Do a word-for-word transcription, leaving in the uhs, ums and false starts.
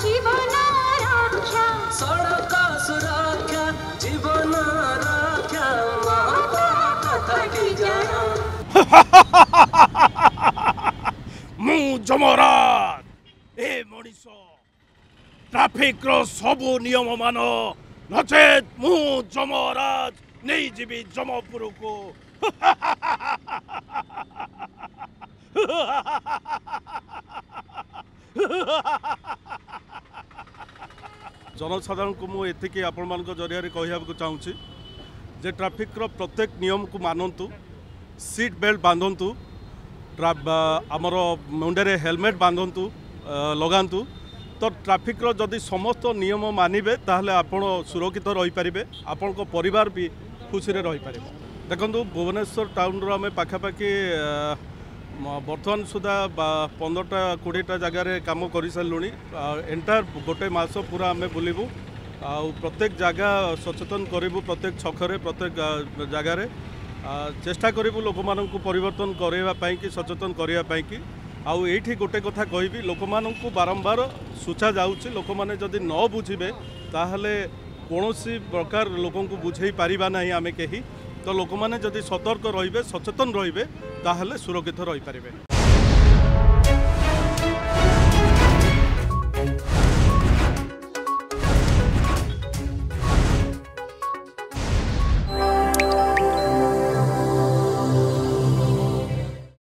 जीवन रक्षा, सड़क सुरक्षा जीवन रक्षा, कथा की मु जमराज ए मनीष ट्राफिक रो सबु नियम मान नचेत मु जमराज नहीं जीवी जमपुर को। जनसाधारण को मुझे आपण मान जरिया कहवाक चाहूँगी जे ट्राफिक प्रत्येक नियम को मानतु, सीट बेल्ट बांधतु, आमर मुंडे हेलमेट बांधतु लगातु, तो ट्राफिक जदि समस्त नियम मानिबे ताहले आपण सुरक्षित रही पारिबे, आपण को परिवार भी खुशी रे रही पारिबे। देखंतु भुवनेश्वर टाउन रो आमे पाखापाखि बर्तमान सुधा पंद्रहटा कोड़ीटा जगार कम कर सारू, एंटायर गोटे मस पूरा आम बुलबू, प्रत्येक जगह सचेतन करूँ, प्रत्येक छखरे प्रत्येक जगार चेष्टा करूँ लोक मान परन कराइवाई कि सचेतन करने कि आउ ये गोटे कथा कह लोक मानू बारंबार सूचा जाऊँगी, लोक मैंने जदि न बुझे ताहले कौन सी प्रकार लोक बुझे पारिबा नहीं आमे कही, तो लोक मैंने जदि सतर्क रहिबे, सचेतन रहिबे, ताहले सुरक्षित रही पारिबे।